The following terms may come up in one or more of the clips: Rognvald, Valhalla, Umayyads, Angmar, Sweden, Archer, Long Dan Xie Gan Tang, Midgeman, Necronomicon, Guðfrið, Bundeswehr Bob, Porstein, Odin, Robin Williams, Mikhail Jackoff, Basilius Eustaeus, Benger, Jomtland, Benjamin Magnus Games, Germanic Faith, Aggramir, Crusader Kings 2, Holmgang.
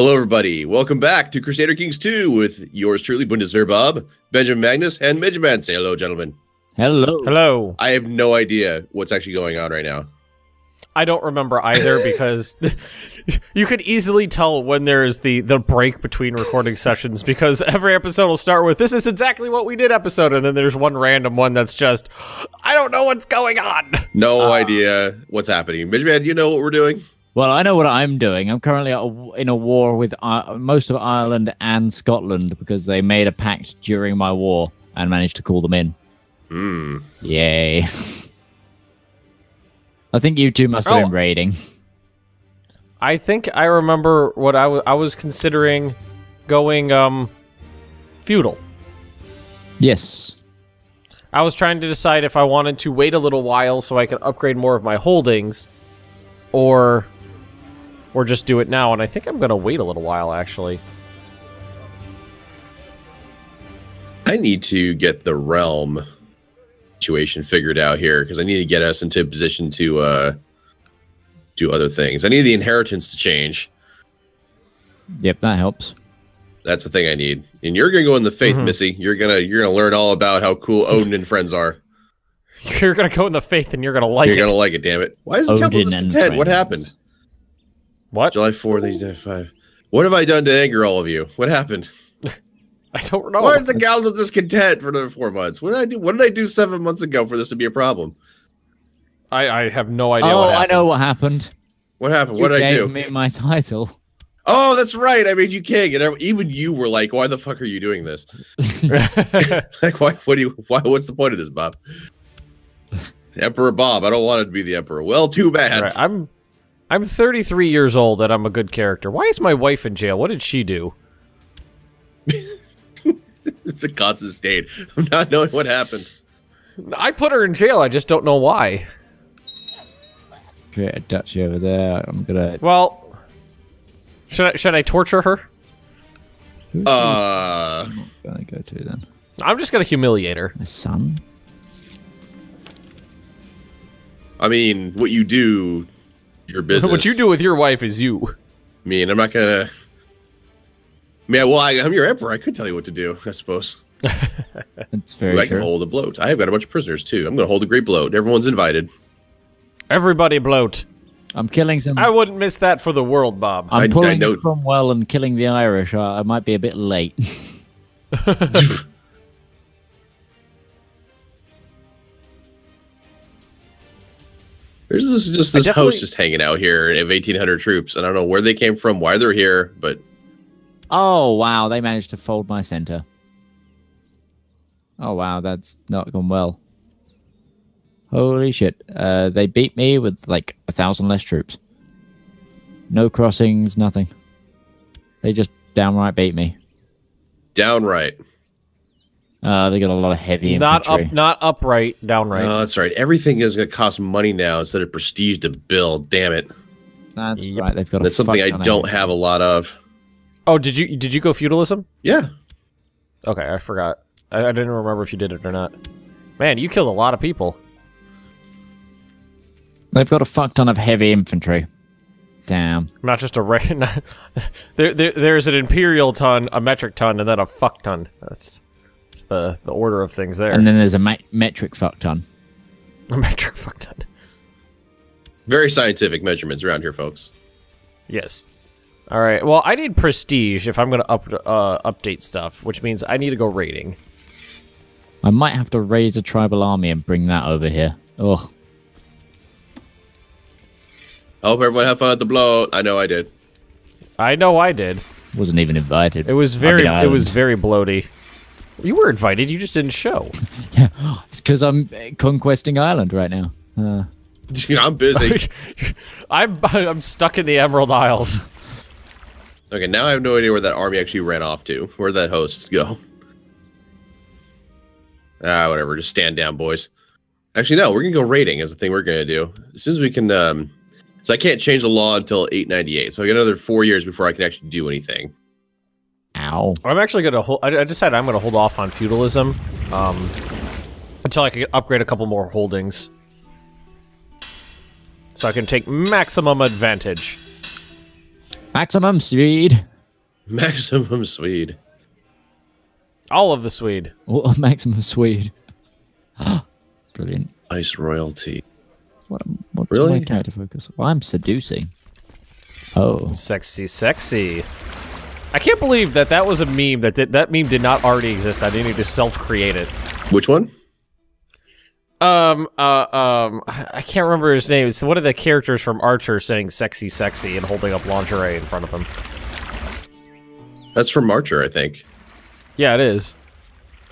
Hello, everybody. Welcome back to Crusader Kings 2 with yours truly, Bundeswehr Bob, Benjamin Magnus, and Midgeman. Say hello, gentlemen. Hello. Hello. I have no idea what's actually going on right now. I don't remember either because you could easily tell when there is the break between recording sessions because every episode will start with, this is exactly what we did episode, and then there's one random one that's just, I don't know what's going on. No idea what's happening. Midgeman, do you know what we're doing? Well, I know what I'm doing. I'm currently in a war with most of Ireland and Scotland because they made a pact during my war and managed to call them in. Mm. Yay. I think you two must have been raiding. I think I remember what I was considering going feudal. Yes. I was trying to decide if I wanted to wait a little while so I could upgrade more of my holdings or just do it now, and I think I'm going to wait a little while, actually. I need to get the realm situation figured out here, because I need to get us into a position to do other things. I need the inheritance to change. Yep, that helps. That's the thing I need. And you're going to go in the faith, Missy. You're gonna learn all about how cool Odin and friends are. You're going to go in the faith, and you're going to like it. You're going to like it, damn it. Why is the council discontent? What happened? What? July 4th, 5. What have I done to anger all of you? What happened? I don't know. Why is the council discontent for another 4 months? What did I do? What did I do 7 months ago for this to be a problem? I have no idea. Oh, I know what happened. What happened? What did I do? You gave me my title. Oh, that's right. I made you king, and even you were like, "Why the fuck are you doing this? Like, why? What do you? Why? What's the point of this, Bob? Emperor Bob. I don't want to be the emperor. Well, too bad. Right, I'm 33 years old and I'm a good character. Why is my wife in jail? What did she do? It's a constant state. I'm not knowing what happened. I put her in jail. I just don't know why. Create a duchy over there. I'm gonna. Well, should I torture her? I'm gonna go to then. I'm just gonna humiliate her. My son. I mean, what you do. Your business. What you do with your wife is you. I mean, I'm not gonna. Yeah, well, I'm your emperor. I could tell you what to do, I suppose. That's very true. I can hold a bloat. I've got a bunch of prisoners too. I'm gonna hold a great bloat. Everyone's invited. Everybody bloat. I'm killing some. I wouldn't miss that for the world, Bob. I'm pulling Cromwell and killing the Irish. I might be a bit late. There's just this host just hanging out here of 1,800 troops. I don't know where they came from, why they're here, but... Oh, wow, they managed to fold my center. Oh, wow, that's not gone well. Holy shit. They beat me with, like, 1,000 less troops. No crossings, nothing. They just downright beat me. Downright. They got a lot of heavy infantry. Not upright, downright. Oh, that's right. Everything is going to cost money now instead of prestige to build. Damn it. That's right. They've got. That's something I don't have a lot of. Oh, did you go feudalism? Yeah. Okay, I forgot. I didn't remember if you did it or not. Man, you killed a lot of people. They've got a fuck ton of heavy infantry. Damn. Not just a regular. There's an imperial ton, a metric ton, and then a fuck ton. That's. The order of things there. And then there's a metric fuck ton. A metric fuck ton. Very scientific measurements around here, folks. Yes. All right. Well, I need prestige if I'm going to update stuff, which means I need to go raiding. I might have to raise a tribal army and bring that over here. Oh. I hope everyone had fun at the bloat. I know I did. I know I did. Wasn't even invited. It was very bloaty. You were invited, you just didn't show. Yeah, it's because I'm conquesting Ireland right now. Dude, I'm busy. I'm stuck in the Emerald Isles. Okay, now I have no idea where that army actually ran off to. Where'd that host go? Ah, whatever, just stand down, boys. Actually, no, we're going to go raiding is the thing we're going to do. As soon as we can... so I can't change the law until 898, so I got another 4 years before I can actually do anything. Ow. I'm actually going to hold... I decided I'm going to hold off on feudalism until I can upgrade a couple more holdings. So I can take maximum advantage. Maximum Swede. Maximum Swede. All of the Swede. Oh, maximum Swede. Brilliant. Ice royalty. What's really? My character focus? Well, I'm seducing. Oh. Sexy, sexy. I can't believe that that was a meme that did not already exist. I didn't need to self-create it. Which one? I can't remember his name. It's one of the characters from Archer saying sexy, sexy and holding up lingerie in front of him. That's from Archer, I think. Yeah, it is.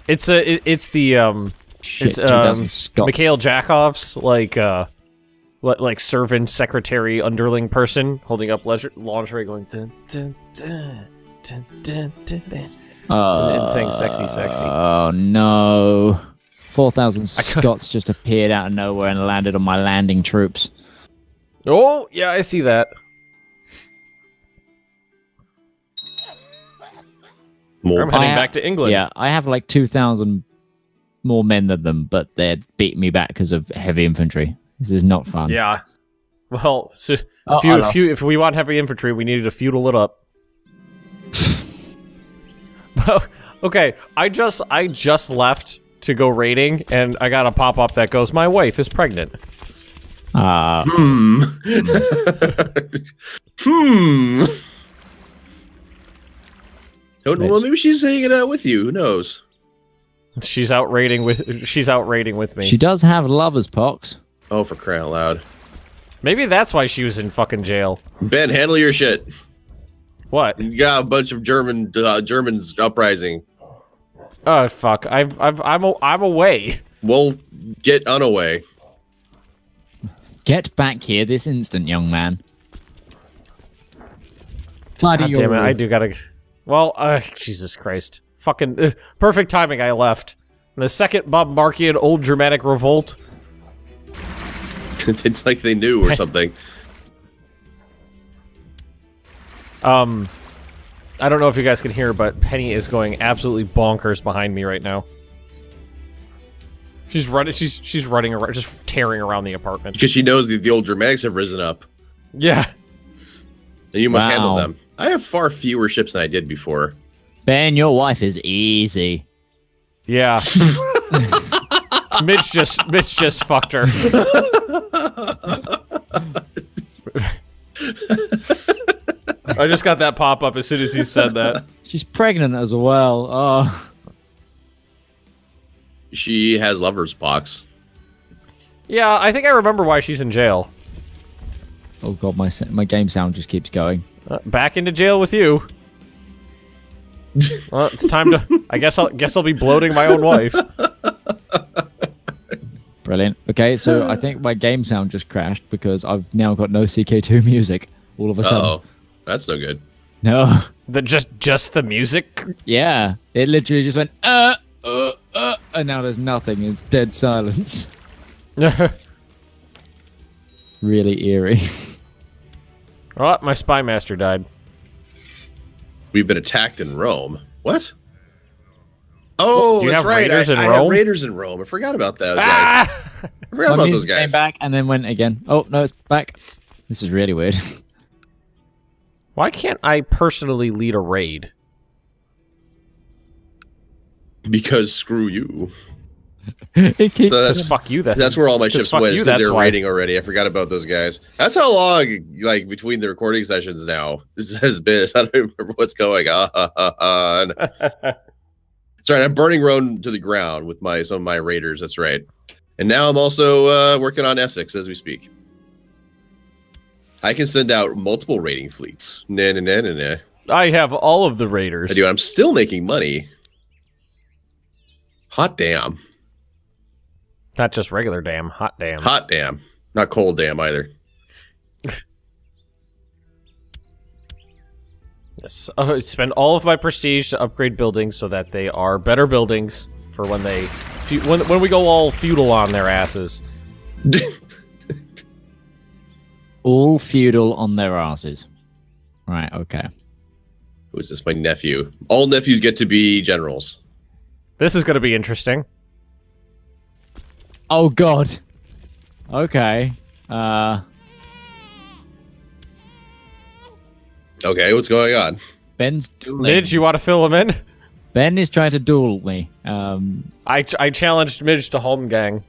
It's a, it's the, shit, it's, Mikhail Jackoff's, like servant, secretary, underling person holding up lingerie going dun, dun, dun, dun, dun, dun, dun, and saying sexy, sexy. Oh, no. 4,000 Scots just appeared out of nowhere and landed on my landing troops. Oh, yeah, I see that. More. I'm heading back to England. Yeah, I have like 2,000 more men than them, but they're beating me back because of heavy infantry. This is not fun. Yeah. Well, so if we want heavy infantry, we needed to feudal it up. Okay, I just left to go raiding, and I got a pop-up that goes, "My wife is pregnant." Hmm. Well, maybe she's hanging out with you. Who knows? She's out raiding with. She's out raiding with me. She does have lover's pox. Oh, for crying out loud! Maybe that's why she was in fucking jail. Ben, handle your shit. What? You got a bunch of Germans uprising. Oh fuck! I'm away. We'll get unaway. Get back here this instant, young man. God damn it! I do gotta. Well, Jesus Christ. Fucking perfect timing, I left. And the second Bob Markian old Germanic revolt. It's like they knew or something. I don't know if you guys can hear, but Penny is going absolutely bonkers behind me right now. She's running, she's running around, just tearing around the apartment. Because she knows the old Germanics have risen up. Yeah. And you must handle them. I have far fewer ships than I did before. Ben, your wife is easy. Yeah. Mitch just fucked her. I just got that pop up as soon as he said that. She's pregnant as well. Oh. She has lover's pox. Yeah, I think I remember why she's in jail. Oh god, my game sound just keeps going. Back into jail with you. Well, it's time to. I guess I'll be bloating my own wife. Brilliant. Okay, so I think my game sound just crashed because I've now got no CK2 music. All of a sudden. Oh, that's no good. No. Just the music. Yeah, it literally just went and now there's nothing. It's dead silence. Really eerie. Oh, my spy master died. We've been attacked in Rome. What? Oh, that's right. I have raiders in Rome. I forgot about that. Ah! Guys. I forgot about those guys. Came back and then went again. Oh no, it's back. This is really weird. Why can't I personally lead a raid? Because screw you. Fuck you. That's where all my ships went. They're raiding already. I forgot about those guys. That's how long, like between the recording sessions now, this has been. I don't remember what's going on. That's right. I'm burning Rome to the ground with some of my raiders. That's right. And now I'm also working on Essex as we speak. I can send out multiple raiding fleets. I have all of the raiders. I do. I'm still making money. Hot damn. Not just regular damn, hot damn. Hot damn. Not cold damn either. Yes. I spend all of my prestige to upgrade buildings so that they are better buildings for when we go all feudal on their asses. All feudal on their asses. Right, okay. Who is this? My nephew. All nephews get to be generals. This is going to be interesting. Oh god. Okay. Okay, what's going on? Ben's dueling. Midge, you want to fill him in? Ben is trying to duel me. I challenged Midge to Holmgang.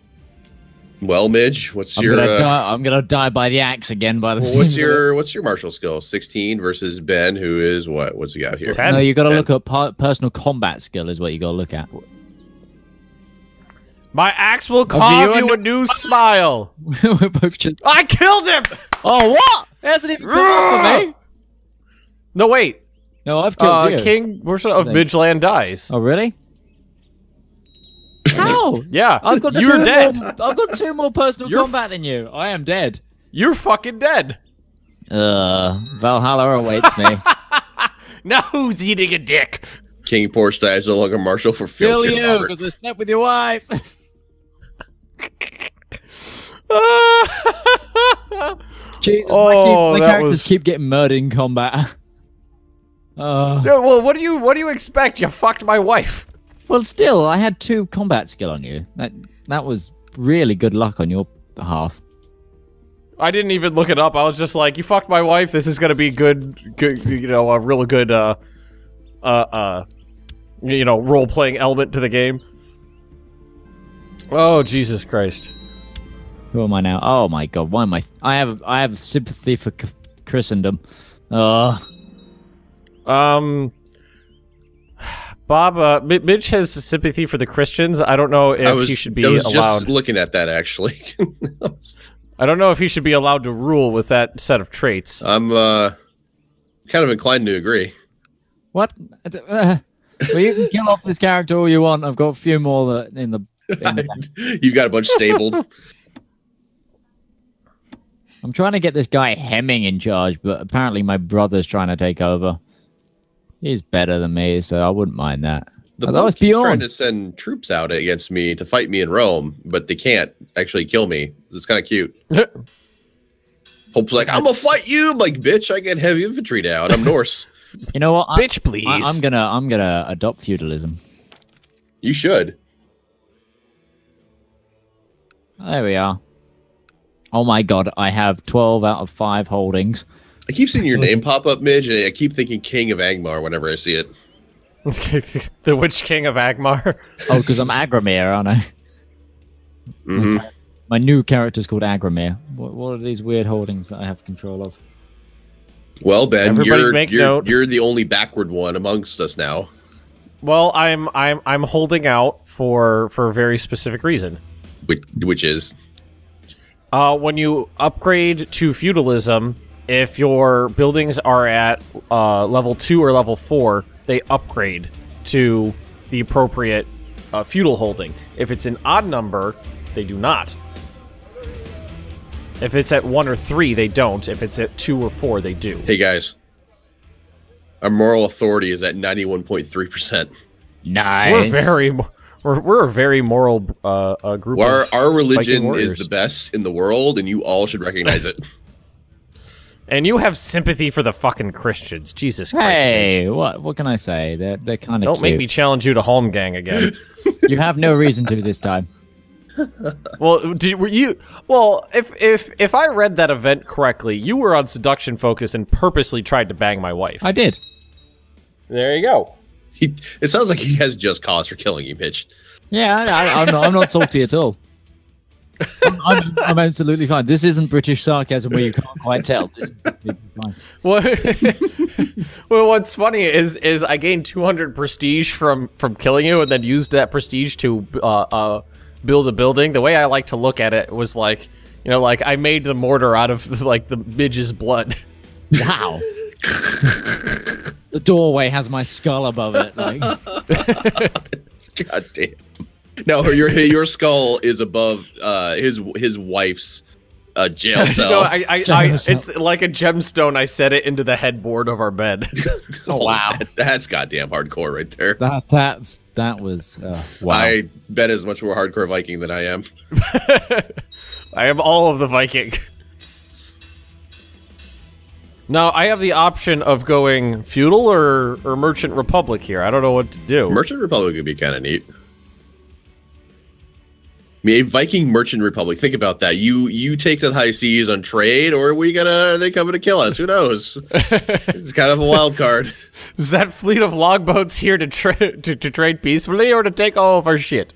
Well, Midge, what's I'm gonna die by the axe again. By the what's your martial skill? 16 versus Ben, who is what? What's he got here? 10. No, you got to look at personal combat skill. Is what you got to look at. My axe will carve you a new smile. We're both just... I killed him. Oh, what? It hasn't even come up for me. No, wait. No, I've killed you. King of Midgeland dies. Oh, really? How? Yeah. I've got You're dead. More, I've got 2 more personal combat than you. I am dead. You're fucking dead. Valhalla awaits me. Now who's eating a dick? King Porstein is no longer marshal for field. Kill you, because I slept with your wife. Jesus, oh, my characters keep getting murdered in combat. So, well, what do you expect? You fucked my wife. Well, still, I had 2 combat skill on you. That was really good luck on your behalf. I didn't even look it up. I was just like, you fucked my wife. This is gonna be good, you know, a real good, you know, role-playing element to the game. Oh, Jesus Christ. Who am I now? Oh my God, why am I? I have sympathy for Christendom. Bob, Midge has sympathy for the Christians. I don't know if he should be allowed. I was just looking at that, actually. I don't know if he should be allowed to rule with that set of traits. I'm kind of inclined to agree. What? Well, you can kill off this character all you want. I've got a few more in the You've got a bunch stabled. I'm trying to get this guy Hemming in charge, but apparently my brother's trying to take over. He's better than me, so I wouldn't mind that. The Pope is trying to send troops out against me to fight me in Rome, but they can't actually kill me. It's kind of cute. Pope's like, I'm gonna fight you. I'm like, bitch, I get heavy infantry now, and I'm Norse. You know what? Bitch, please. I'm gonna adopt feudalism. You should. There we are. Oh my God, I have 12 out of 5 holdings. I keep seeing your name pop up, Midge, and I keep thinking King of Angmar whenever I see it. The Witch King of Angmar? Oh, because I'm Aggramir, aren't I? Mm-hmm. My new character's called Aggramir. What are these weird holdings that I have control of? Well, Ben, you're the only backward one amongst us now. Well, I'm holding out for a very specific reason. Which is? When you upgrade to feudalism... If your buildings are at level 2 or level 4, they upgrade to the appropriate feudal holding. If it's an odd number, they do not. If it's at 1 or 3, they don't. If it's at 2 or 4, they do. Hey guys, our moral authority is at 91.3%. Nice. We're a very moral group. Our religion is the best in the world, and you all should recognize it. And you have sympathy for the fucking Christians. Jesus Christ. Hey, what can I say? They're kind of Don't cute. Make me challenge you to Holmgang again. You have no reason to this time. Well, if I read that event correctly, you were on seduction focus and purposely tried to bang my wife. I did. There you go. It sounds like he has just cause for killing you, bitch. Yeah, I'm not salty at all. I'm absolutely fine. This isn't British sarcasm where you can't quite tell. This is fine. Well, what's funny is I gained 200 prestige from killing you, and then used that prestige to build a building. The way I like to look at it was like, you know, like I made the mortar out of like the midge's blood. Wow. The doorway has my skull above it. Like. God damn. No, your skull is above his wife's jail cell. No, it's like a gemstone. I set it into the headboard of our bed. Oh wow, that's goddamn hardcore right there. That was wow. I bet as much more hardcore Viking than I am. I am all of the Viking. Now I have the option of going feudal or merchant republic here. I don't know what to do. Merchant republic would be kind of neat. mean, a Viking merchant republic. Think about that. You take the high seas on trade, or are they coming to kill us? Who knows? It's kind of a wild card. Is that fleet of logboats here to trade peacefully or to take all of our shit?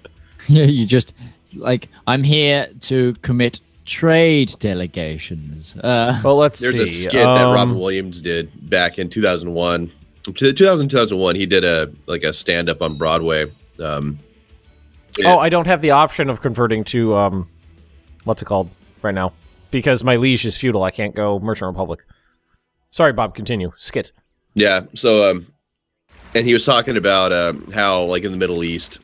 Yeah, you just like, I'm here to commit trade delegations. Well, let's see. There's a skit that Robin Williams did back in 2001. 2001, he did a stand-up on Broadway. I don't have the option of converting to what's it called right now because my liege is feudal. I can't go merchant republic. Sorry, Bob. Continue. Skit. Yeah. So, and he was talking about how, like, in the Middle East,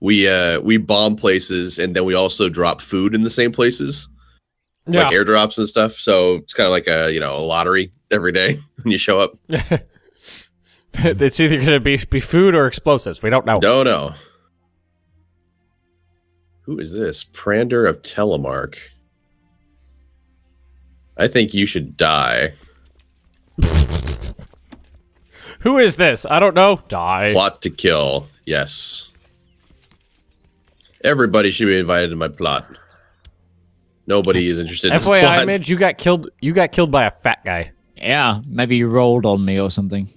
we bomb places and then we also drop food in the same places, yeah, like airdrops and stuff. So it's kind of like a lottery every day when you show up. It's either going to be food or explosives. We don't know. Don't know. Who is this? Prander of Telemark. I think you should die. Who is this? I don't know. Die. Plot to kill. Yes. Everybody should be invited to my plot. Nobody is interested in this plot. FYI, Midge, you got killed by a fat guy. Yeah, maybe you rolled on me or something.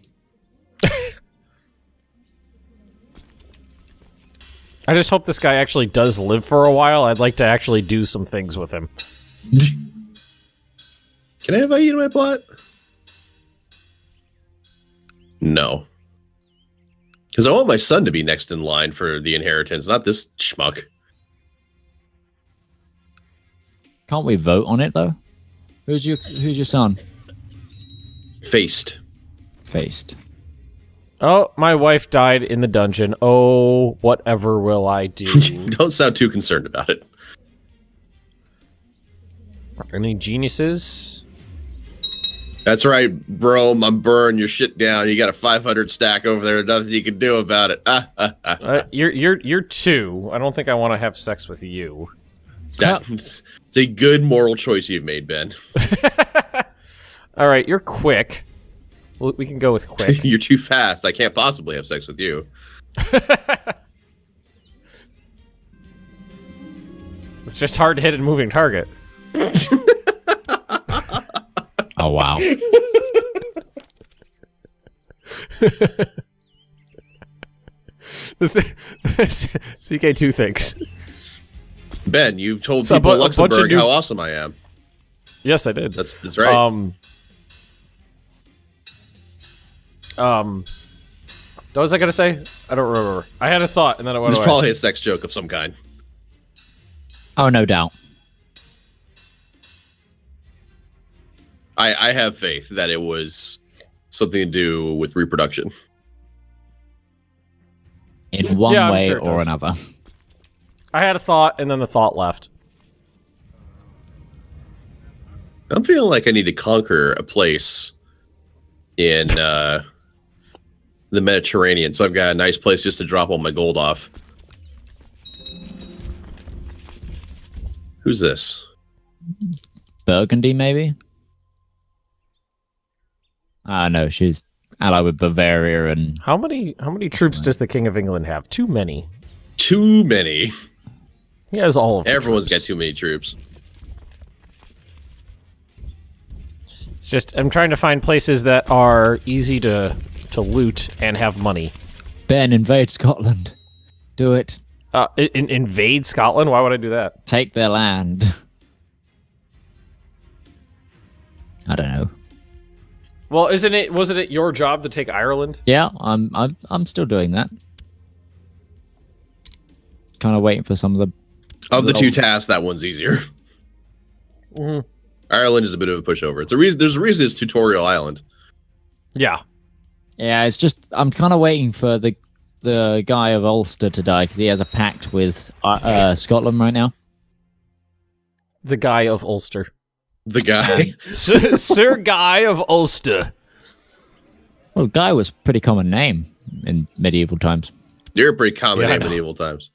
I just hope this guy actually does live for a while. I'd like to actually do some things with him. Can I invite you to my plot? No. Because I want my son to be next in line for the inheritance, not this schmuck. Can't we vote on it, though? Who's your son? Faced. Faced. Oh, my wife died in the dungeon. Oh, whatever will I do? Don't sound too concerned about it. Any geniuses? That's right, bro. I'm burn your shit down. You got a 500 stack over there. Nothing you can do about it. You're two. I don't think I want to have sex with you. That's a good moral choice you've made, Ben. All right, you're quick. We can go with quick. You're too fast. I can't possibly have sex with you. It's just hard to hit a moving target. Oh, wow. CK2 thinks. Ben, you've told people in Luxembourg how awesome I am. Yes, I did. That's right. What was I gonna say? I don't remember. I had a thought and then I went away. It's probably a sex joke of some kind. Oh, no doubt. I have faith that it was something to do with reproduction. In one way or another. I had a thought and then the thought left. I'm feeling like I need to conquer a place in the Mediterranean, so I've got a nice place just to drop all my gold off. Who's this? Burgundy, maybe? Ah, no, she's allied with Bavaria and... How many troops does the King of England have? Too many. Too many. He has all of them. Everyone's got too many troops. It's just, I'm trying to find places that are easy to loot and have money. Ben, invade Scotland. Do it. Invade Scotland? Why would I do that? Take their land. I don't know. Well, wasn't it your job to take Ireland? Yeah, I'm still doing that. Kind of waiting for some of the two tasks, that one's easier. Mm-hmm. Ireland is a bit of a pushover. There's a reason it's Tutorial Island. Yeah. Yeah, it's just, I'm kind of waiting for the guy of Ulster to die, because he has a pact with Scotland right now. The guy of Ulster. The guy? Sir Guy of Ulster. Well, Guy was a pretty common name in medieval times. You're a pretty common name in medieval times.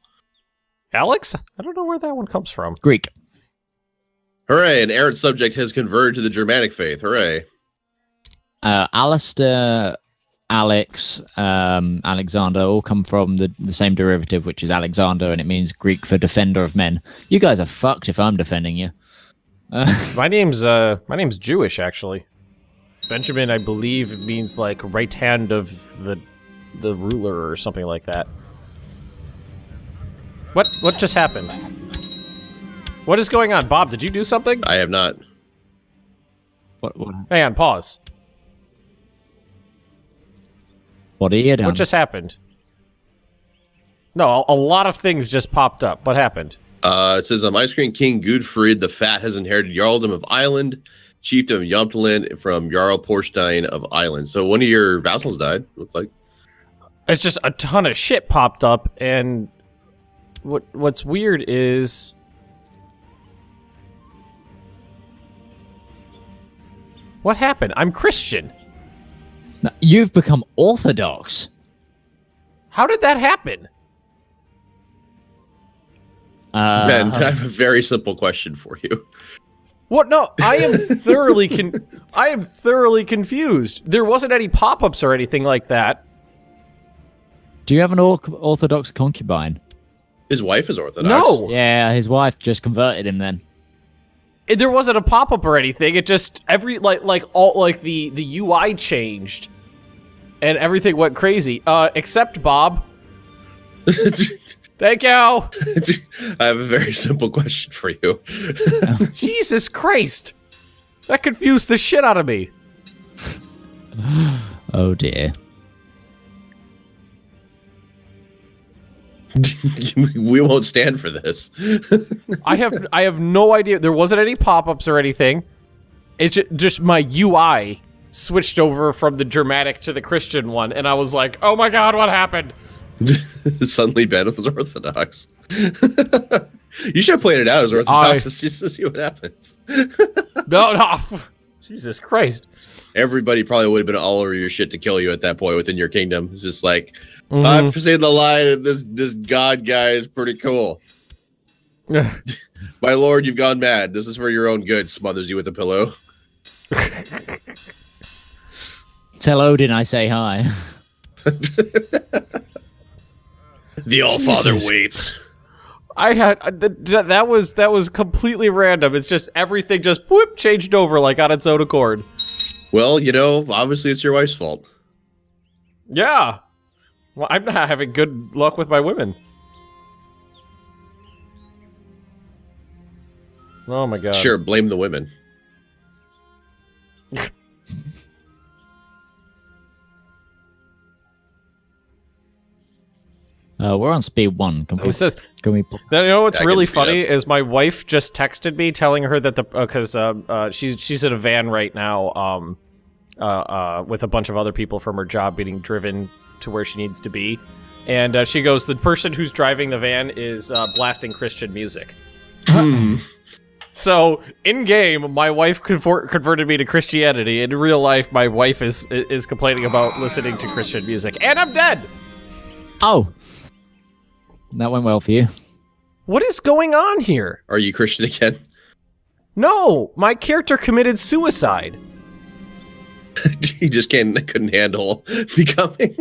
Alex? I don't know where that one comes from. Greek. Hooray, an errant subject has converted to the Germanic faith. Hooray. Alistair Alex, Alexander, all come from the same derivative, which is Alexander, and it means Greek for defender of men. You guys are fucked if I'm defending you. My name's Jewish, actually. Benjamin, I believe, means like right hand of the ruler or something like that. What just happened? What is going on, Bob? Did you do something? I have not. What? Hang on, pause. What are you doing? What just happened? No, a lot of things just popped up. What happened? It says on my screen, King Guðfrið the Fat has inherited Jarldom of Ireland, Chiefdom of Jomtland from Jarl Porstein of Ireland. So one of your vassals died, looks like. It's just a ton of shit popped up, and what's weird is what happened? I'm Christian. Now, you've become Orthodox. How did that happen? Ben, I have a very simple question for you. What? No, I am thoroughly confused. There wasn't any pop-ups or anything like that. Do you have an Orthodox concubine? His wife is Orthodox. No. Yeah, his wife just converted him then. There wasn't a pop-up or anything. It just the UI changed, and everything went crazy. Except Bob. Thank you. I have a very simple question for you. Jesus Christ, that confused the shit out of me. Oh dear. We won't stand for this. I have no idea. There wasn't any pop-ups or anything. It just my UI switched over from the Germanic to the Christian one, and I was like, "Oh my God, what happened?" Suddenly, Ben was Orthodox. You should have played it out as Orthodox just to see what happens. No, Jesus Christ! Everybody probably would have been all over your shit to kill you at that point within your kingdom. It's just like. I've seen the line of this god guy is pretty cool. My lord, you've gone mad. This is for your own good, smothers you with a pillow. Tell Odin I say hi. The All-Father waits. I had that was completely random. It's just everything just whoop changed over like on its own accord. Well, you know, obviously it's your wife's fault. Yeah. Well, I'm not having good luck with my women. Oh my God. Sure, blame the women. We're on speed 1. You know what's really funny is my wife just texted me telling her that the she's in a van right now with a bunch of other people from her job being driven to where she needs to be, and she goes, the person who's driving the van is blasting Christian music. So in game my wife converted me to Christianity. In real life my wife is complaining about listening to Christian music, and I'm dead. Oh, that went well for you. What is going on here? Are you Christian again? No, my character committed suicide. He just couldn't handle becoming.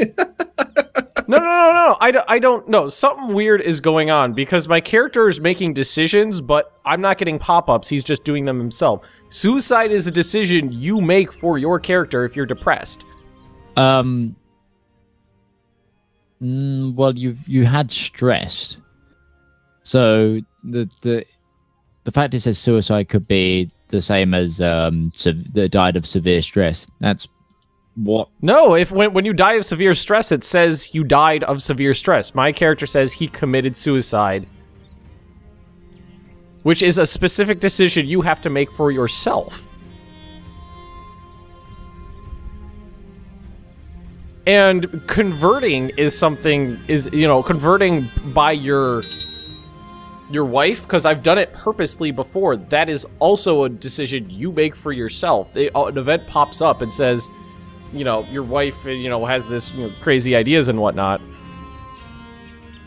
No. I don't know. Something weird is going on because my character is making decisions, but I'm not getting pop-ups. He's just doing them himself. Suicide is a decision you make for your character if you're depressed. Well, you had stress, so the fact it says suicide could be the same as that died of severe stress. That's what. No, if when you die of severe stress, it says you died of severe stress. My character says he committed suicide, which is a specific decision you have to make for yourself. And converting is something converting by your wife, because I've done it purposely before. That is also a decision you make for yourself. An event pops up and says, your wife, has this crazy ideas and whatnot.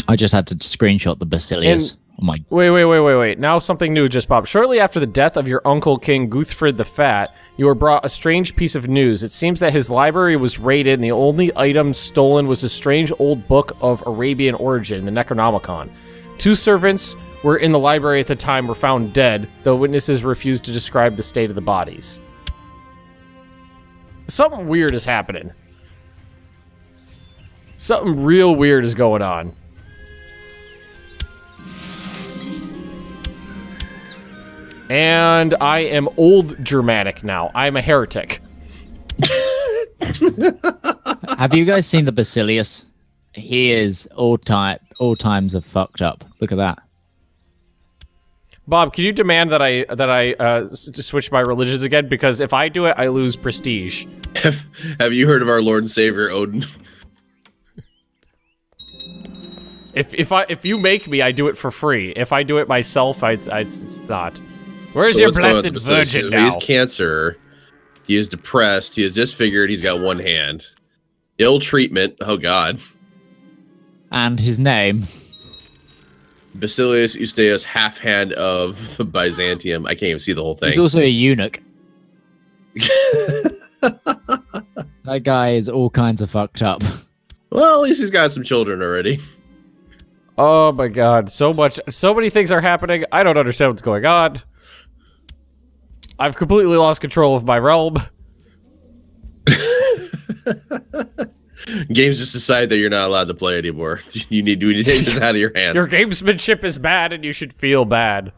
I just had to screenshot the Basilius. Oh my! Wait! Now something new just popped. Shortly after the death of your uncle King Guðfrið the Fat, you were brought a strange piece of news. It seems that his library was raided, and the only item stolen was a strange old book of Arabian origin, the Necronomicon. Two servants were in the library at the time were found dead, though witnesses refused to describe the state of the bodies. Something weird is happening. Something real weird is going on. And I am old Germanic now. I'm a heretic. Have you guys seen the Basilius? He is all times are fucked up. Look at that. Bob, can you demand that I switch my religions again? Because if I do it, I lose prestige. Have you heard of our Lord and Savior Odin? If you make me, I do it for free. If I do it myself, it's not. Where's your blessed virgin now? He's cancer. He is depressed. He is disfigured. He's got one hand. Ill treatment. Oh God. And his name. Basilius Eustaeus, half hand of Byzantium. I can't even see the whole thing. He's also a eunuch. That guy is all kinds of fucked up. Well, at least he's got some children already. Oh my God! So many things are happening. I don't understand what's going on. I've completely lost control of my realm. Games just decide that you're not allowed to play anymore. We need to take this out of your hands. Your gamesmanship is bad and you should feel bad.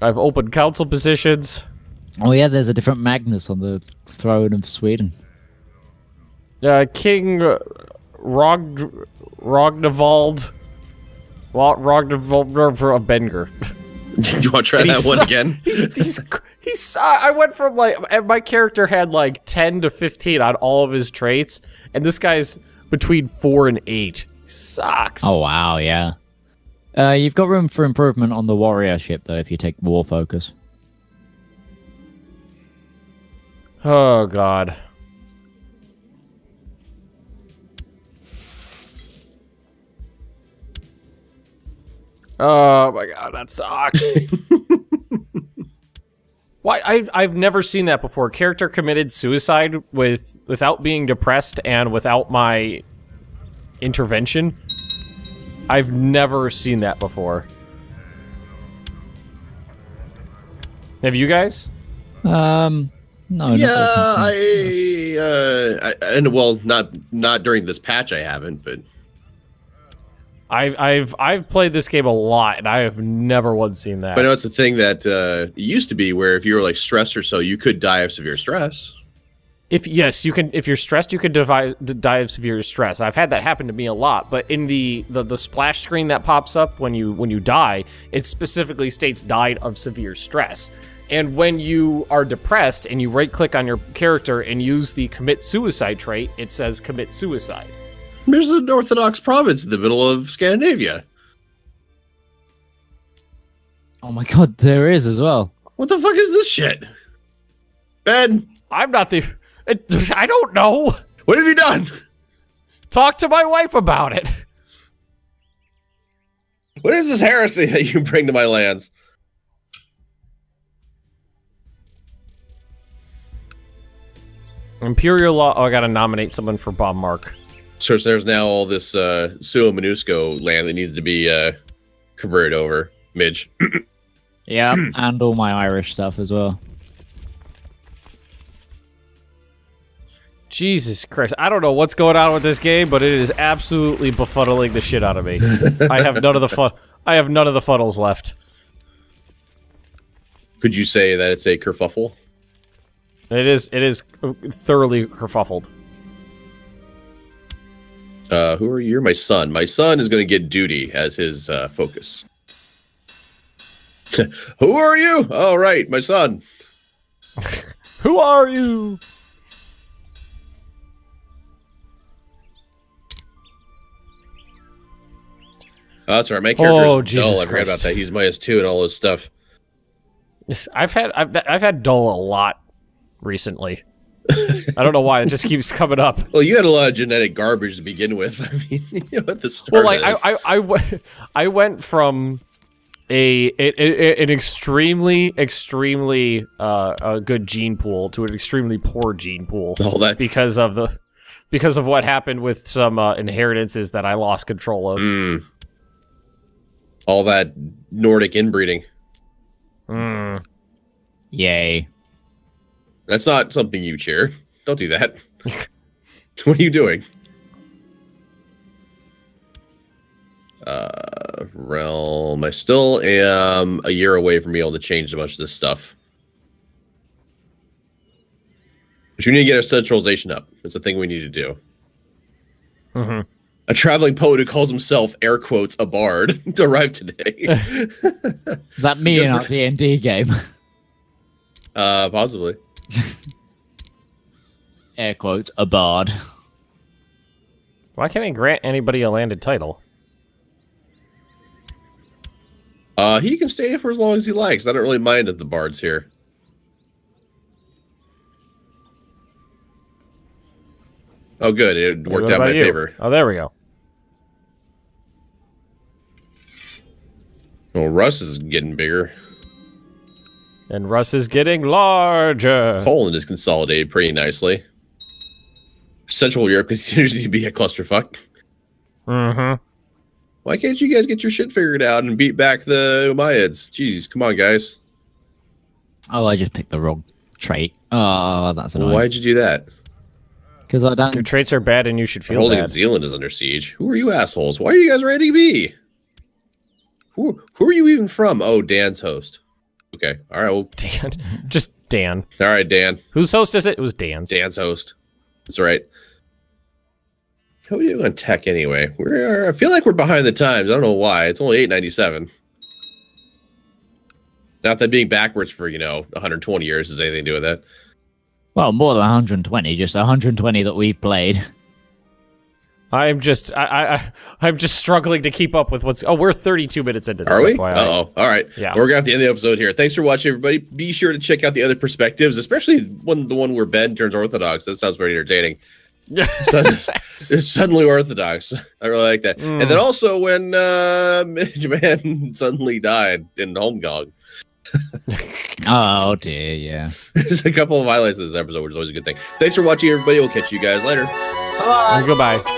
I've opened council positions. Oh yeah, there's a different Magnus on the throne of Sweden. King Rognvald. Rognvald of Benger. Do you want to try that one again? I went from like, my character had like 10 to 15 on all of his traits, and this guy's between 4 and 8. He sucks. Oh, wow, yeah. You've got room for improvement on the warrior ship, though, if you take war focus. Oh, God. Oh, my God, that sucks. Why I've never seen that before. Character committed suicide without being depressed and without my intervention. I've never seen that before. Have you guys? No. Yeah, well, not during this patch. I haven't, but I've played this game a lot, and I have never once seen that. But I know it's a thing that it used to be where if you were like stressed or so, you could die of severe stress. If you're stressed, you could die of severe stress. I've had that happen to me a lot. But in the splash screen that pops up when you die, it specifically states died of severe stress. And when you are depressed and you right click on your character and use the commit suicide trait, it says commit suicide. There's an Orthodox province in the middle of Scandinavia. Oh my God, there is as well. What the fuck is this shit? Ben, I'm not the... I don't know. What have you done? Talk to my wife about it. What is this heresy that you bring to my lands? Imperial law... Oh, I gotta nominate someone for Bob Mark. So there's now all this Suo Minusco land that needs to be converted over, Midge. Yeah, and all my Irish stuff as well. Jesus Christ. I don't know what's going on with this game, but it is absolutely befuddling the shit out of me. I have none of the funnels left. Could you say that it's a kerfuffle? It is thoroughly kerfuffled. Who are you? You're my son. My son is going to get duty as his focus. Who are you? All right, my son. Who are you? Oh, that's right. My character is dull. Jesus I forgot Christ. About that. He's minus 2 and all this stuff. Yes, I've had dull a lot recently. I don't know why it just keeps coming up. Well, you had a lot of genetic garbage to begin with. I mean, you know what the story is. Well, like I went from an extremely a good gene pool to an extremely poor gene pool because of what happened with some inheritances that I lost control of. Mm. All that Nordic inbreeding. Mm. Yay. That's not something you cheer. Don't do that. What are you doing? Realm. I still am a year away from being able to change much of this stuff. But you need to get our centralization up. It's a thing we need to do. Mm-hmm. A traveling poet who calls himself, air quotes, a bard, arrived today. Is that me in our D&D game? Possibly. Air quotes, a bard. Why can't I grant anybody a landed title? He can stay for as long as he likes. I don't really mind if the bard's here. Oh, good. It worked out in my favor. Oh, there we go. Well, Russ is getting bigger. And Russ is getting larger. Poland is consolidated pretty nicely. Central Europe continues to be a clusterfuck. Mm-hmm. Why can't you guys get your shit figured out and beat back the Umayyads? Jeez, come on, guys. Oh, I just picked the wrong trait. Oh, that's annoying. Why'd you do that? Because I don't. Your traits are bad, and you should feel bad. New Zealand is under siege. Who are you assholes? Why are you guys raiding me? Who are you even from? Oh, Dan's host. Okay, all right. Well, Dan, just Dan. All right, Dan. Whose host is it? It was Dan's. Dan's host. That's right. How are you on tech anyway? I feel like we're behind the times. I don't know why. It's only 897. Not that being backwards for, you know, 120 years has anything to do with that. Well, more than 120, just 120 that we've played. I'm just struggling to keep up with what's... Oh, we're 32 minutes into this. Are we? Uh-oh. All right. Yeah. Well, we're going to have to end the episode here. Thanks for watching, everybody. Be sure to check out the other perspectives, especially the one where Ben turns Orthodox. That sounds very entertaining. Suddenly Orthodox. I really like that. Mm. And then also when Midgeman suddenly died in Holmgang. Oh dear, yeah. There's a couple of highlights in this episode, which is always a good thing. Thanks for watching, everybody. We'll catch you guys later. Bye. Goodbye.